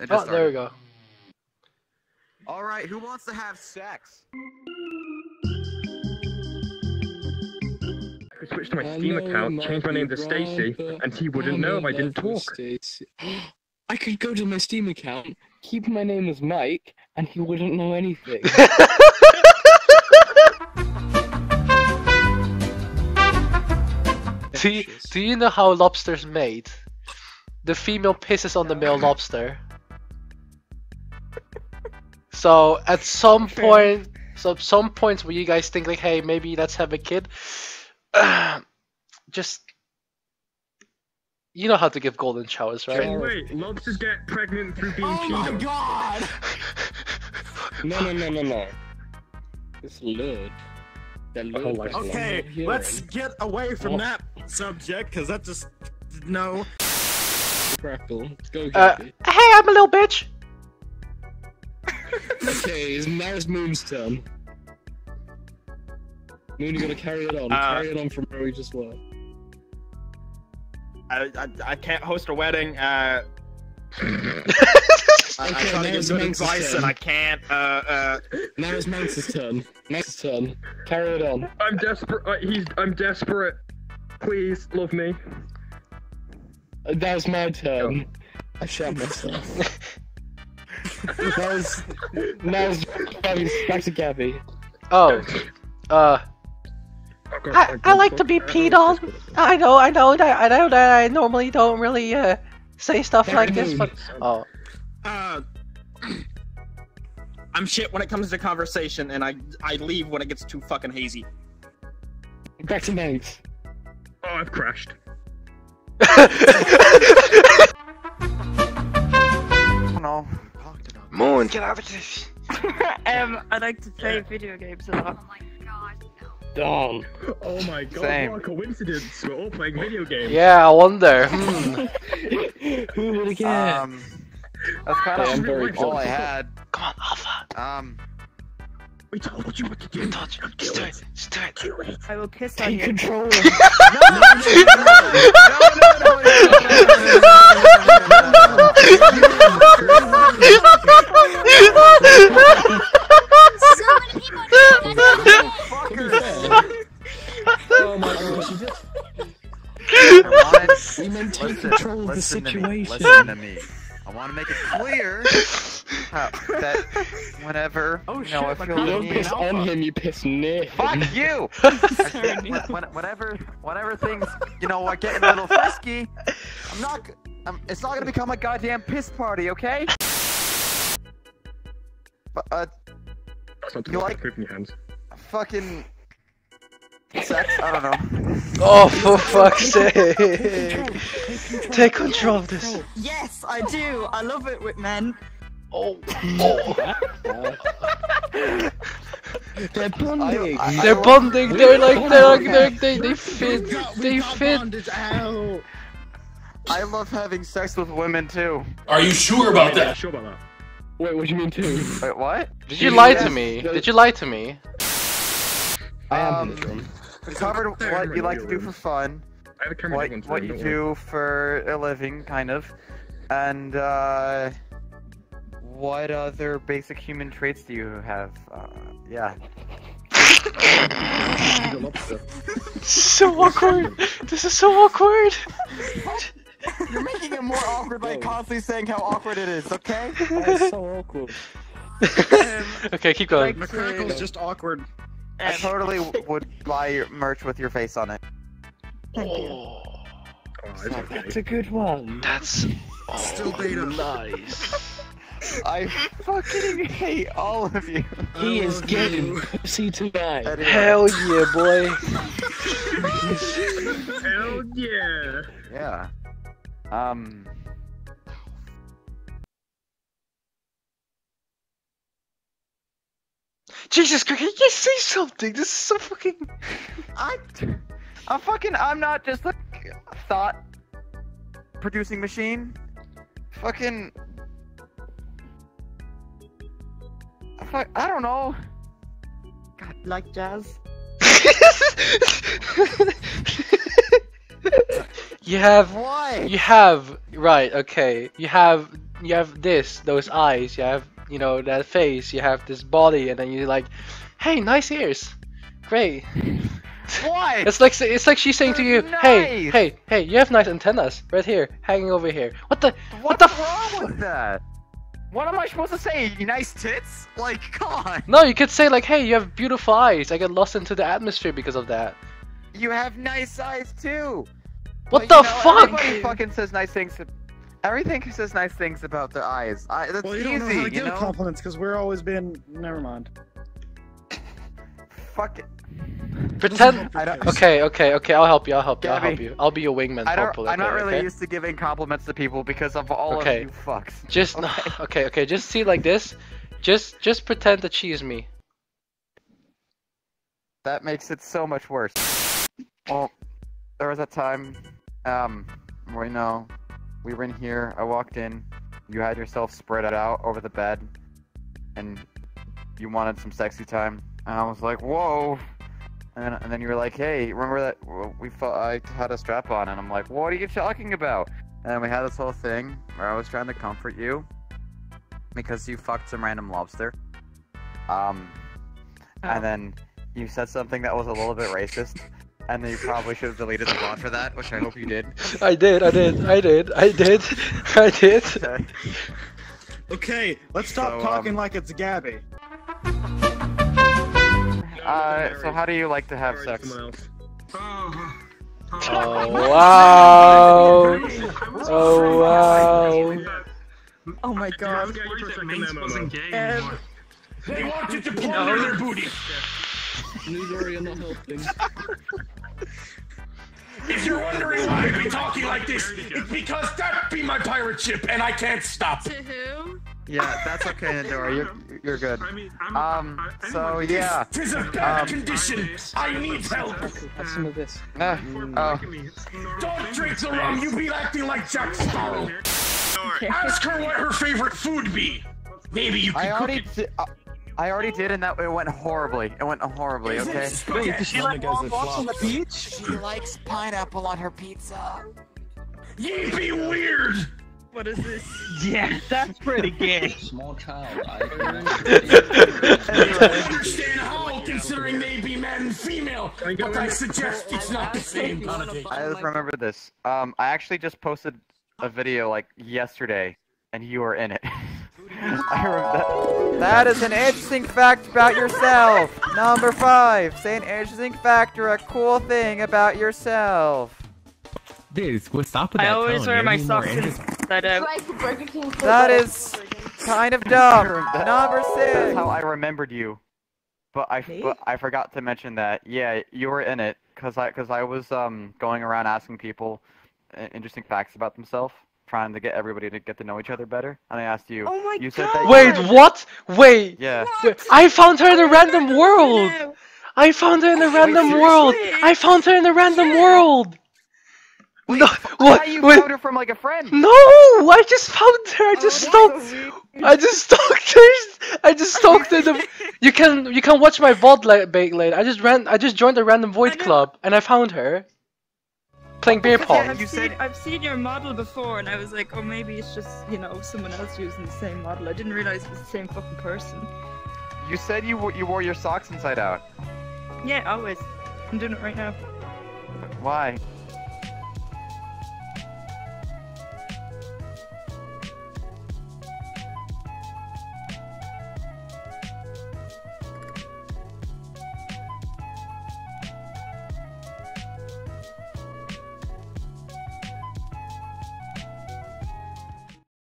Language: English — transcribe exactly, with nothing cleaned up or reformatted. It just oh, started. There we go. All right, who wants to have sex? I could switch to my Steam account, change my name to Stacy, and he wouldn't know if I didn't talk. I could go to my Steam account, keep my name as Mike, and he wouldn't know anything. do, do you know how a lobster's made? The female pisses on the male lobster. So at some point, so at some points where you guys think like, hey, maybe let's have a kid, uh, just, you know how to give golden showers, right? Wait, wait, lobsters get pregnant through being cheated. Oh my god! no, no, no, no, no. It's lewd. Oh, okay, let's get away from oh. that subject, because that just, no. Crackle, go get uh, it. Hey, I'm a little bitch! Okay, it's Mars Moon's turn. Moon, you gotta carry it on. Uh, carry it on from where we just were. I I, I can't host a wedding. Uh, I, okay, I try to give good advice and I can't. Uh, uh... Now it's Mance's turn. Mance's turn. Carry it on. I'm desperate. Uh, he's. I'm desperate. Please love me. Uh, that was my turn. Oh. I shot myself. That was, that was back to Gabby. Oh, uh, I, I like to be peed on. I know, I know that I know that I normally don't really uh say stuff like this, but oh, uh, I'm shit when it comes to conversation, and I I leave when it gets too fucking hazy. Back to Nate. Oh, I've crashed. No. Moon, get out of this! um, I like to play video games a lot. Oh my god, no. Don. Oh my god, Same. What a coincidence, we're all playing video games. Yeah, I wonder. Who would have guessed? Um, that's kind of really all I had. Come on, Alpha. Um, we told you what to do. Touch. Just do it. Just do it. Do it. I will kiss Take on you. Take control. No, no, no, no, no, no, no, no, no, no, no, no, no. We meant to take control of the situation. Listen to me. I want to make it clear uh, that whenever oh, you know, shit, I feel like you don't piss on him, you piss near him. Fuck you! I, when, whenever, whenever things, you know, are getting a little frisky, I'm not. I'm, it's not gonna become a goddamn piss party, okay? But, uh, you like poop in your hands. Fucking sex? I don't know. Oh, for fuck's sake! Take control, take control of this. Yes, I do. I love it with men. Oh, oh. They're bonding. I, I, they're I bonding. They're like, they're like, they're, they, they fit. We got, we they got fit. Bondage out. I love having sex with women too. Are you sure about that? Sure about that. Wait, what do you mean too? Wait, what? Did you, you lie to me? Did you lie to me? Um, we covered what you like to do for fun, what, what you do for a living, kind of, and uh, what other basic human traits do you have? Uh, yeah. This is so awkward! This is so awkward! You're making it more awkward by constantly saying how awkward it is, okay? That's so awkward. Um, okay, keep going. Like Macrackle's just awkward. I totally would buy merch with your face on it. Thank you. Oh, oh, that's a good one. That's oh, still beta. Nice. I fucking hate all of you. He oh, is getting pussy tonight. Anyway. Hell yeah, boy. Hell yeah. Yeah. Um. Jesus Christ, can you say something? This is so fucking... I... I'm fucking... I'm not just like a thought-producing machine. Fucking... I fuck... I don't know. God, like jazz. You have... Why? You have... Right, okay. You have you have this, those eyes, you have, you know, that face, you have this body, and then you're like, hey, nice ears, great. What? It's like it's like she's saying They're to you, nice. hey, hey, hey, you have nice antennas right here, hanging over here. What the? What's what the wrong with that? What am I supposed to say? Nice tits? Like, come on. No, you could say like, hey, you have beautiful eyes. I get lost into the atmosphere because of that. You have nice eyes too. What but, the you know, fuck? Everybody fucking says nice things. To... Everything says nice things about their eyes. I, that's well, you easy, don't know how to give know? compliments because we're always been. Never mind. Fuck it. Pretend. I don't, okay, okay, okay. I'll help you. I'll help you. I'll help you. I'll be your wingman. I don't, hopefully. I'm not okay, really okay? used to giving compliments to people because of all okay. of you fucks. Just okay. okay, okay. Just see like this. Just, just pretend that she is me. That makes it so much worse. Well, there was that time. Um, right now, we were in here. I walked in. You had yourself spread out over the bed, and you wanted some sexy time. And I was like, whoa. And, and then you were like, hey, remember that we felt I had a strap on? And I'm like, what are you talking about? And we had this whole thing where I was trying to comfort you because you fucked some random lobster. Um, oh. And then you said something that was a little bit racist. And then you probably should have deleted the VOD for that, which I hope you did. I did, I did, I did, I did, I did. Okay, okay let's stop so, talking um, like it's Gabby. Uh, so how do you like to have sex? Oh, wow! Oh, wow! Oh my god. And they want to deploy their booty! If you're wondering why I be talking like this, it's because that be my pirate ship and I can't stop! To who? Yeah, that's okay, Nidori. You're you're good. I mean, I'm, um, I, I, so this, yeah. Tis a bad um, condition. I need help. Have some of this. Uh, uh, don't drink the rum. You be acting like Jack Sparrow. Ask her what her favorite food be. Maybe you can I already cook it. Uh, I already did, and that it went horribly. It went horribly. Okay. Wait, does she like walk on the beach? She likes pineapple on her pizza. Ye be weird. What is this? Yeah, that's pretty gay. Small child. I understand how, considering they be man and female, but I suggest it's not the same. I just remember this. Um, I actually just posted a video like yesterday, and you were in it. I remember that. That is an interesting fact about yourself. Number five. Say an interesting fact or a cool thing about yourself. Dude, what's up with that? I always wear my socks inside out. That is kind of dumb. Number six. That's how I remembered you, but I but I forgot to mention that. Yeah, you were in it because I because I was um going around asking people uh, interesting facts about themselves, trying to get everybody to get to know each other better. And I asked you. Oh my you said God. That Wait, what? Wait. Yeah. What? I found her in a random world. No. I found her in a random Wait, world. I found her in a random yeah. world. Wait, no, what? You Wait. found her from like a friend. No, I just found her. I just oh, stalked. I just stalked her. I just stalked her. The... You can you can watch my V O D like later. I just ran. I just joined a random void club and I found her playing beer pong. Yeah, I've, you seen, said... I've seen your model before and I was like, oh maybe it's just you know someone else using the same model. I didn't realize it was the same fucking person. You said you you wore your socks inside out. Yeah, always. I'm doing it right now. Why?